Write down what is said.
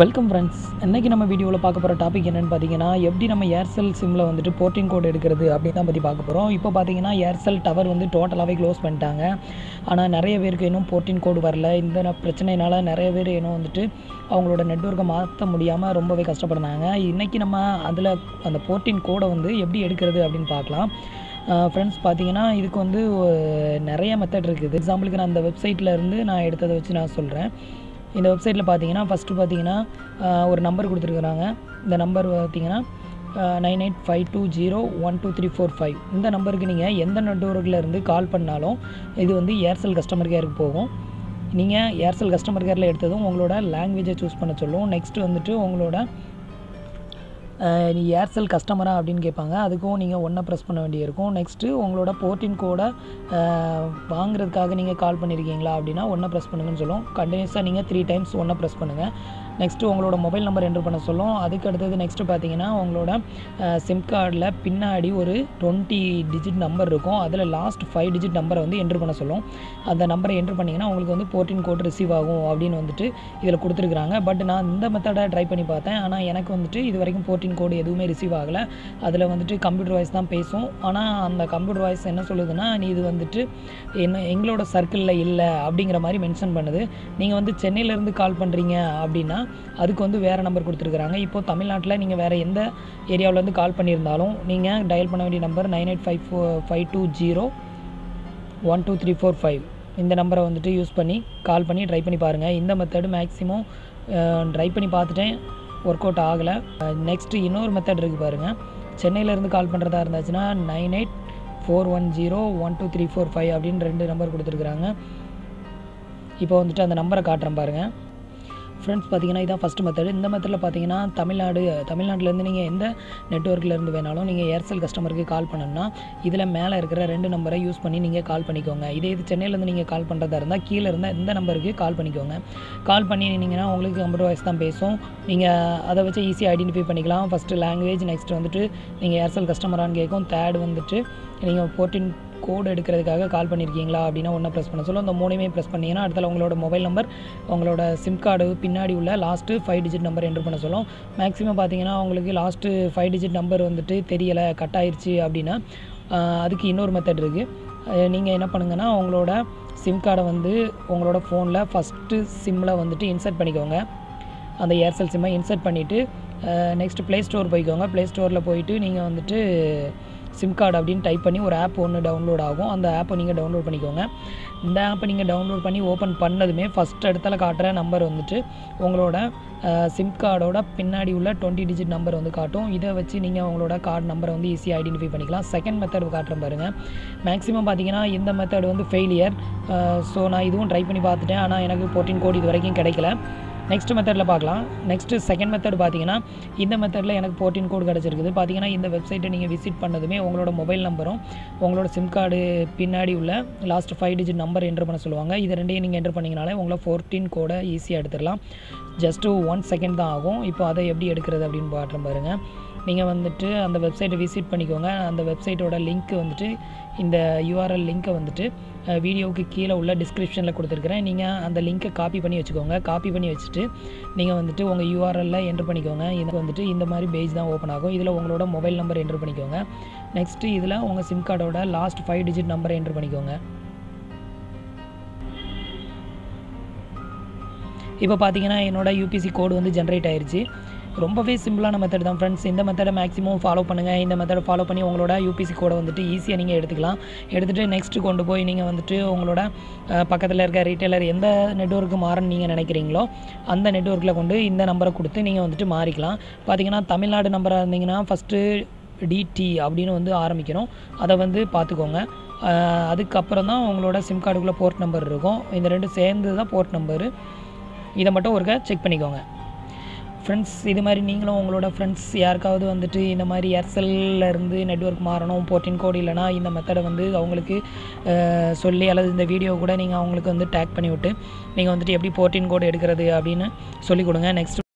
Welcome friends. இன்னைக்கு நம்ம வீடியோல பார்க்க போற டாபிக் என்னன்னு பாத்தீங்கன்னா எப்படி நம்ம Aircel சிம்ல வந்துட்டு போர்ட்டிங் கோட் எடுக்கிறது அப்படிதான் பத்தி பார்க்க போறோம். இப்போ பாத்தீங்கன்னா Aircel டவர் வந்து டோட்டலாவே க்ளோஸ் பண்ணிட்டாங்க. ஆனா நிறைய பேருக்கு இன்னும் போர்ட்டிங் கோட் வரல. இந்த பிரச்சனையால நிறைய பேர் இன்னும் வந்துட்டு அவங்களோட நெட்வொர்க்க மாத்த முடியாம ரொம்பவே கஷ்டப்படுறாங்க. இன்னைக்கு நம்ம அதுல அந்த போர்ட்டிங் கோட வந்து எப்படி எடுக்கிறது அப்படினு பார்க்கலாம். Friends, இதுக்கு வந்து நிறைய மெத்தட் இருக்குது. எக்ஸாம்பிளுக்கு நான் அந்த வெப்சைட்ல இருந்து நான் எடுத்ததை வச்சு நான் சொல்றேன். இந்த வெப்சைட்ல பாத்தீங்கன்னா ஃபர்ஸ்ட் பாத்தீங்கன்னா ஒரு நம்பர் கொடுத்திருக்காங்க. இந்த நம்பர் பாத்தீங்கன்னா 9852012345. இந்த நம்பருக்கு நீங்க எந்த நெட்வொர்க்ல இருந்து கால் பண்ணாலும் இது வந்து Aircel கஸ்டமர் கேருக்கு போகும். நீங்க Aircel கஸ்டமர் கேர்ல எடுத்ததும் உங்களோட லாங்குவேஜை சூஸ் பண்ண சொல்லும். நெக்ஸ்ட் வந்துட்டு உங்களோட Aircel கஸ்டமரா அப்படினு கேட்பாங்க. அதுக்கு நீங்க ஒண்ணே பிரஸ் பண்ண வேண்டியிருக்கும். நெக்ஸ்ட் உங்களோட போர்ட்டின் கோட வாங்குறதுக்காக நீங்க கால் பண்ணிருக்கீங்களா அப்படினா ஒண்ணே பிரஸ் பண்ணுங்கன்னு சொல்லும். கண்டினியூஸா நீங்க 3 டைம்ஸ் ஒண்ணே பிரஸ் பண்ணுங்க. நெக்ஸ்ட் உங்களோட மொபைல் நம்பர் என்டர் பண்ண சொல்லும். அதுக்கு அடுத்து நெக்ஸ்ட் பாத்தீங்கன்னா உங்களோட சிம் கார்டுல பின்னாடி ஒரு 20 டிஜிட் நம்பர் இருக்கும். அதுல லாஸ்ட் 5 டிஜிட் நம்பரை வந்து என்டர் பண்ண சொல்லும். அந்த நம்பரை என்டர் பண்ணீங்கன்னா உங்களுக்கு வந்து போர்ட்டின் கோட் ரிசீவ் ஆகும் அப்படினு வந்துட்டு இதல கொடுத்திருக்காங்க. பட் நான் இந்த மெத்தட ட்ரை பண்ணி பார்த்தேன். ஆனா எனக்கு வந்துட்டு இதுவரைக்கும் போர்ட்டின் கோட் எதுவுமே ரிசீவ் ஆகல. அதுல வந்துட்டு கம்ப்யூட்டர் வாய்ஸ் தான் பேசும். ஆனா அந்த கம்ப்யூட்டர் வாய்ஸ் என்ன சொல்லுதுன்னா நீ இது வந்துட்டு எங்களோட சர்க்கிள்ல இல்ல அப்படிங்கற மாதிரி மென்ஷன் பண்ணுது. நீங்க வந்து சென்னையில இருந்து கால் பண்றீங்க அப்படினா அதுக்கு வந்து வேற நம்பர் கொடுத்திருக்காங்க. இப்போ தமிழ்நாட்டுல நீங்க வேற எந்த ஏரியாவுல இருந்து கால் பண்ணியிருந்தாலும் நீங்க டயல் பண்ண வேண்டிய நம்பர் 9852012345. இந்த நம்பரை வந்துட்டு யூஸ் பண்ணி கால் பண்ணி ட்ரை பண்ணி பாருங்க. இந்த மெத்தட் மேக்ஸிமம் ட்ரை பண்ணி பார்த்துட்டேன். ஒர்க் அவுட் ஆகலை. நெக்ஸ்ட் இன்னொரு மெத்தட் இருக்குது பாருங்கள். சென்னையிலேருந்து கால் பண்ணுறதா இருந்துச்சுன்னா 9841012345 அப்படின்னு 2 நம்பர் கொடுத்துருக்குறாங்க. இப்போ வந்துட்டு அந்த நம்பரை காட்டுறேன் பாருங்கள். ஃப்ரெண்ட்ஸ் பார்த்தீங்கன்னா இதான் ஃபஸ்ட் மெத்தட். இந்த மெத்தடில் பார்த்தீங்கன்னா தமிழ்நாட்டிலேருந்து நீங்கள் எந்த நெட்வொர்க்லேருந்து வேணாலும் நீங்கள் Aircel கஸ்டமருக்கு கால் பண்ணணும்னா இதில் மேலே இருக்கிற 2 நம்பரை யூஸ் பண்ணி நீங்கள் கால் பண்ணிக்கோங்க. இது சென்னையிலேருந்து நீங்கள் கால் பண்ணுறதா இருந்தால் கீழே இருந்தால் இந்த நம்பருக்கு கால் பண்ணிக்கோங்க. கால் பண்ணிங்கன்னா உங்களுக்கு கம்ப்யூட்டர் வாய்ஸ் தான் பேசும். நீங்கள் அதை வச்சு ஈஸியாக ஐடென்டிஃபை பண்ணிக்கலாம். ஃபஸ்ட்டு லாங்குவேஜ், நெக்ஸ்ட் வந்துட்டு நீங்கள் Aircel கஸ்டமரானு கேட்கும். தேர்ட் வந்துட்டு நீங்கள் போர்ட்டின் கோட் எடுக்கிறதுக்காக கால் பண்ணியிருக்கீங்களா அப்படின்னா ஒன்றை ப்ரெஸ் பண்ண சொல்லும். அந்த 3ஐயுமே ப்ரெஸ் பண்ணிங்கன்னா அடுத்தால உங்களோட மொபைல் நம்பர், உங்களோட சிம் கார்டு பின்னாடி உள்ள லாஸ்ட்டு 5 டிஜிட் நம்பர் என்ட்ரு பண்ண சொல்லும். மேக்ஸிமம் பார்த்தீங்கன்னா உங்களுக்கு லாஸ்ட்டு 5 டிஜிட் நம்பர் வந்துட்டு தெரியலை, கட் ஆயிடுச்சு அப்படின்னா அதுக்கு இன்னொரு மெத்தட் இருக்குது. நீங்கள் என்ன பண்ணுங்கன்னா உங்களோட சிம் கார்டை வந்து உங்களோட ஃபோனில் ஃபஸ்ட்டு சிம்மில் வந்துட்டு இன்சர்ட் பண்ணிக்கோங்க. அந்த Aircel சிம்மை இன்சர்ட் பண்ணிவிட்டு நெக்ஸ்ட்டு ப்ளே ஸ்டோர் போய்க்கோங்க. ப்ளே ஸ்டோரில் போயிட்டு நீங்கள் வந்துட்டு சிம் கார்டு அப்படின்னு டைப் பண்ணி ஒரு ஆப் ஒன்று டவுன்லோட் ஆகும். அந்த ஆப்பை நீங்கள் டவுன்லோட் பண்ணிக்கோங்க. இந்த ஆப்பை நீங்கள் டவுன்லோட் பண்ணி ஓப்பன் பண்ணதுமே ஃபஸ்ட் இடத்துல காட்டுற நம்பர் வந்துட்டு உங்களோட சிம் கார்டோட பின்னாடி உள்ள 20 டிஜிட் நம்பர் வந்து காட்டும். இதை வச்சு நீங்கள் உங்களோட கார்டு நம்பரை வந்து ஈஸியாக ஐடென்டிஃபை பண்ணிக்கலாம். செகண்ட் மெத்தட் காட்டுற பாருங்கள். மேக்ஸிமம் பார்த்தீங்கன்னா இந்த மெத்தட் வந்து ஃபெயிலியர். ஸோ நான் இதுவும் ட்ரை பண்ணி பார்த்துட்டேன். ஆனால் எனக்கு போர்ட்டின் கோட் இது வரைக்கும் கிடைக்கல. நெக்ஸ்ட் மெத்தடில் பார்க்கலாம். நெக்ஸ்ட்டு செகண்ட் மெத்தட் பார்த்தீங்கன்னா இந்த மெத்தடில் எனக்கு போர்ட்டின் கோட் கிடச்சிருக்குது. பார்த்தீங்கன்னா இந்த வெப்சைட்டை நீங்கள் விசிட் பண்ணதுமே உங்களோட மொபைல் நம்பரும் உங்களோட சிம் கார்டு பின்னாடி உள்ள லாஸ்ட் 5 டிஜிட் நம்பர் என்ட்ரு பண்ண சொல்லுவாங்க. இது ரெண்டையும் நீங்கள் என்ட்ரு பண்ணிங்கனாலே உங்களை போர்ட்டின் கோடை ஈஸியாக எடுத்துடலாம். ஜஸ்ட்டு 1 செகண்ட் தான் ஆகும். இப்போ அதை எப்படி எடுக்கிறது அப்படின்னு பார்க்குறேன் பாருங்கள். நீங்கள் வந்துட்டு அந்த வெப்சைட்டை விசிட் பண்ணிக்கோங்க. அந்த வெப்சைட்டோட லிங்க் வந்துட்டு இந்த URL லிங்க்கை வந்துட்டு வீடியோவுக்கு கீழே உள்ள டிஸ்கிரிப்ஷனில் கொடுத்துருக்குறேன். நீங்கள் அந்த லிங்க்கை காப்பி பண்ணி வச்சுக்கோங்க. காப்பி பண்ணி வச்சுட்டு நீங்கள் வந்துட்டு உங்கள் URLல என்ட்ரு பண்ணிக்கோங்க. இது வந்துட்டு இந்த மாதிரி பேஜ் தான் ஓப்பன் ஆகும். இதில் உங்களோட மொபைல் நம்பர் என்ட்ரு பண்ணிக்கோங்க. நெக்ஸ்ட்டு இதில் உங்கள் சிம் கார்டோட லாஸ்ட் 5 டிஜிட் நம்பரை என்ட்ரு பண்ணிக்கோங்க. இப்போ பார்த்தீங்கன்னா என்னோடய UPC கோடு வந்து ஜென்ரேட் ஆயிடுச்சு. ரொம்பவே சிம்பிளான மெத்தட் தான் ஃப்ரெண்ட்ஸ். இந்த மெத்தடை மேக்ஸிமம் ஃபாலோ பண்ணுங்கள். இந்த மெத்தடை ஃபாலோ பண்ணி உங்களோட UPC கோடை வந்துட்டு ஈஸியாக நீங்கள் எடுத்துக்கலாம். எடுத்துகிட்டு நெக்ஸ்ட்டு கொண்டு போய் நீங்கள் வந்துட்டு உங்களோட பக்கத்தில் இருக்க ரீட்டைலர் எந்த நெட்வொர்க்கு மாறன்னு நீங்கள் நினைக்கிறீங்களோ அந்த நெட்வொர்க்கில் கொண்டு இந்த நம்பரை கொடுத்து நீங்கள் வந்துட்டு மாறிக்கலாம். பார்த்தீங்கன்னா தமிழ்நாடு நம்பராக இருந்தீங்கன்னா ஃபஸ்ட்டு DT அப்படின்னு வந்து ஆரம்பிக்கணும். அதை வந்து பார்த்துக்கோங்க. அதுக்கப்புறம் தான் உங்களோட சிம் கார்டுக்குள்ளே போர்ட் நம்பர் இருக்கும். இந்த 2 சேர்ந்து தான் போர்ட் நம்பரு. இதை மட்டும் ஒருக்க செக் பண்ணிக்கோங்க. ஃப்ரெண்ட்ஸ், இது மாதிரி நீங்களும் உங்களோட ஃப்ரெண்ட்ஸ் யாருக்காவது வந்துட்டு இந்த மாதிரி Aircelல இருந்து நெட்வொர்க் மாறணும், போர்ட்டின் கோட் இல்லைனா இந்த மெத்தடை வந்து அவங்களுக்கு சொல்லி அல்லது இந்த வீடியோ கூட நீங்கள் அவங்களுக்கு வந்து டேக் பண்ணிவிட்டு நீங்கள் வந்துட்டு எப்படி போர்ட்டின் கோட் எடுக்கிறது அப்படின்னு சொல்லிக் கொடுங்க. நெக்ஸ்ட்